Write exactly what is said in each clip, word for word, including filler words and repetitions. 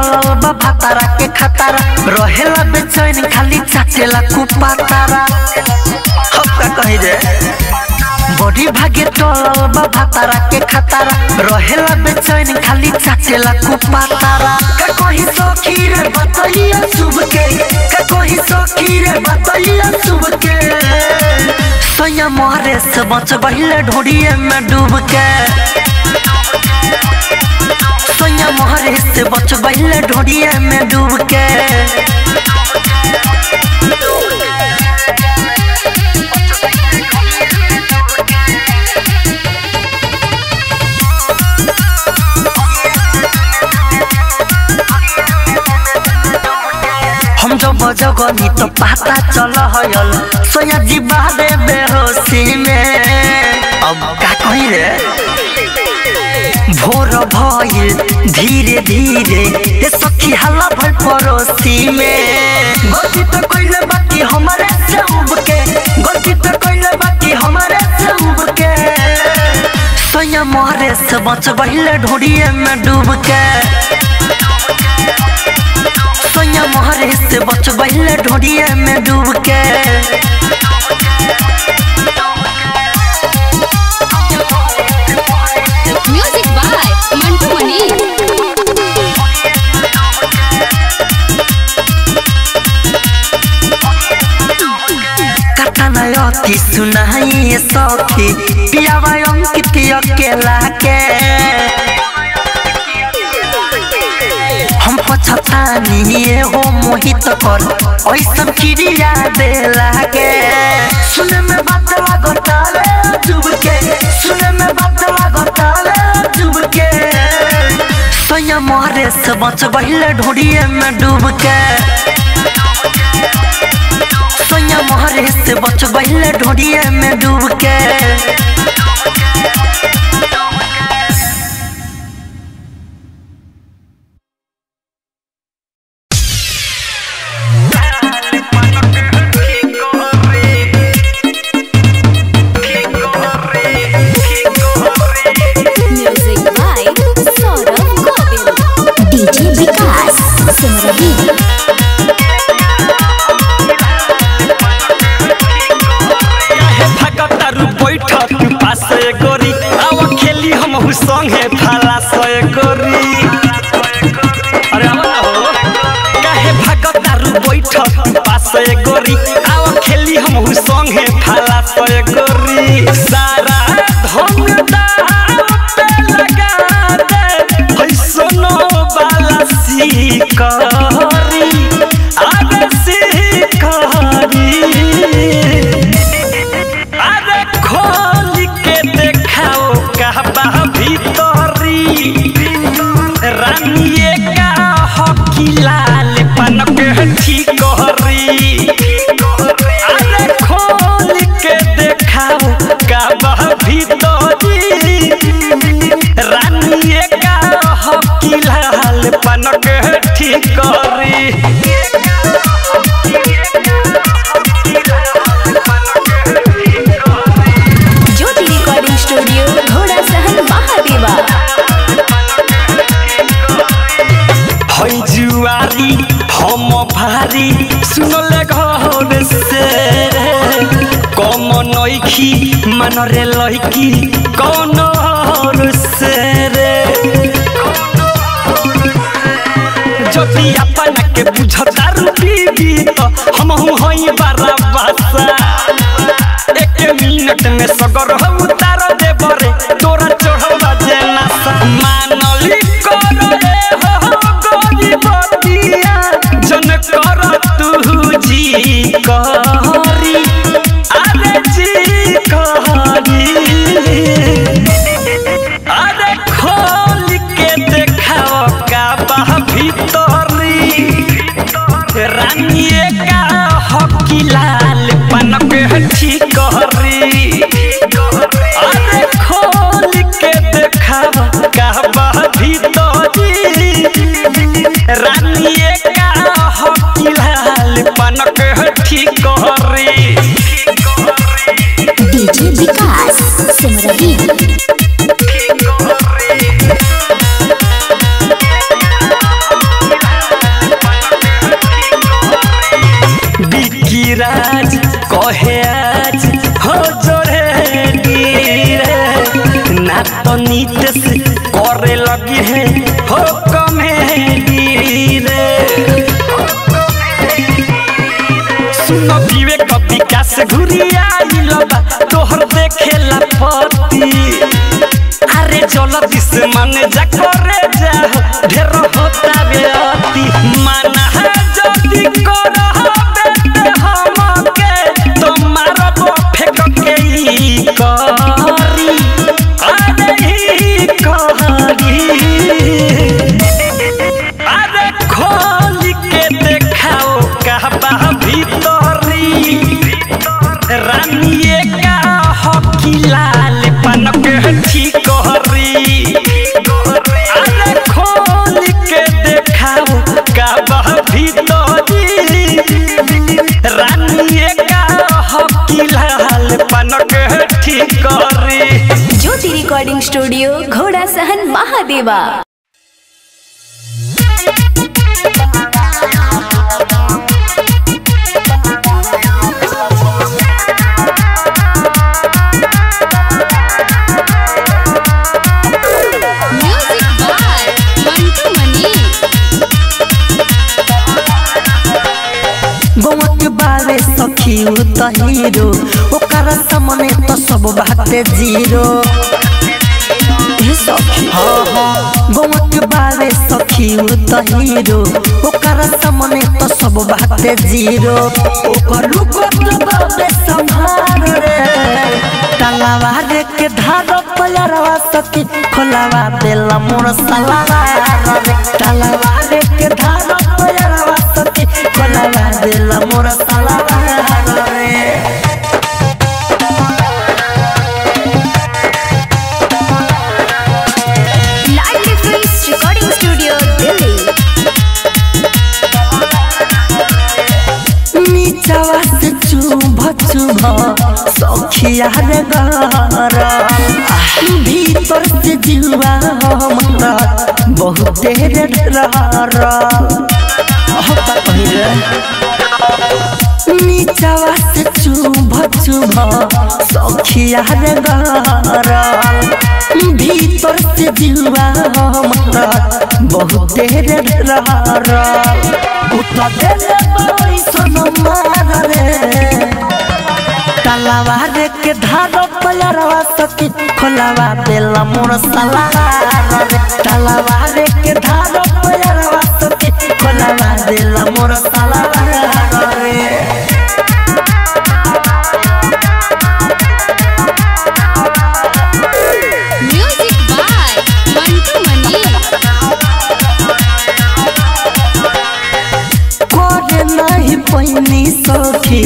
बा फतारा के खतारा रहेला बेचैन खाली चाटेला कुपा तारा। हम का कही जे बॉडी भागे टोलल बा फतारा के खतारा रहेला बेचैन खाली चाटेला कुपा तारा। का कही सखी रे बतैया सुब के, का कही सखी रे बतैया सुब के, सईया मर गईले ढोरी में डूब के, सईया मर गईले ढोरी में डूब के। हम जब जगनी तो पता चल हयल सईया जी बारे बेहोशी में। अब का कही रे भोर भइल धीरे धीरे ये सखी हल्ला भर पड़ोसी में। गलती तो कइले बाकी हमारे से उबके, गलती तो कइले बाकी हमारे से उबके, सईया मर गईले ढोरी में डूब के, सईया मर गईले ढोरी में डूब के। अति सुनाई सखी पियावा अंकित अकेला के, हम पछतानी हो मोहित कर ऐसन क्रिया देला के। सुने में बात लागता रे डूब के, सुने में बात लागता रे डूब के, सईया मर गईले ढोरी में डूब के, सईया मर गईले ढोरी में डूब के। मनरे लईकी कौन से रे जोती अपन के बुझतारू बीबी तो हमहु हई बारा बासा। एक मिनट में सगर हो उतार दे बरे तोरा चढ़वा जे नासा। मानली कर रे हो गोरी बतिया जन कर तू जी कहरी आरे जी कहरी। अरे खोल के देखाओ का बाह भीतरी रानी का हकी लाल पनक हठी कहरी। अरे खोल के देखाओ का बाह भीतरी रानी का हकी लाल पनक हठी कहरी। कहे आज हो जोरे डीरे ना तो नीतस करे लगी है हो कमे डीरे। सुनो विवेक विकास घुरिया मिलबा तोहर देखे ला पति अरे चलो दुश्मन जा करे जा ढेर होता बेअती माना है जल्दी करो ज्योति रिकॉर्डिंग स्टूडियो घोड़ा सहन महादेवा। हीरो ओकरा सामने तो सब बातें जीरो बारे सखी तो हीरो ओकरा सामने तो सब बातें जीरो तलावा के धार पलरवा सखी खोलावा देला मोर सलावा तलावा के धार पलरवा सखी खोलावा देला मोर सलावा। सखिया रे गौरा भीतर से जीवा हमरा बहुत रे डरा नीचावा से चुभ चुभ सखिया रे गौरा भीतर से जीवा हमरा बहुत रे डरा उठा दे बड़ी सोनमारा रे तलावा के धारो पलरवा सखी खोलावा देला मोर सलावा तलावा के धारो पलरवा सखी खोलावा देला मोर सलावा। Music by Mantu Mani. कोरे नहीं पैनी सखी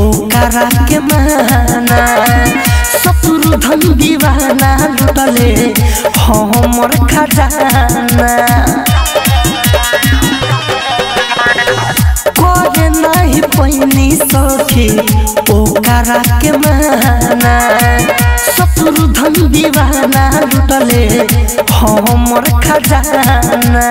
ओकरा के माना शत्रु धन दीवाना लुटले हमर खजाना कोरे नहीं पैनी सखी ओकरा के माना शत्रु धन दीवाना लुटले हमर खजाना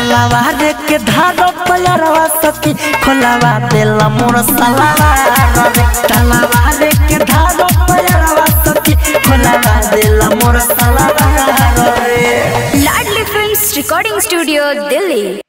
तलावा के धारो पलरवा सखी खोलावा देला मोर सलावा तलावा के धारो पलरवा सखी खोलावा देला मोर सलावा। Ladli films recording studio Delhi.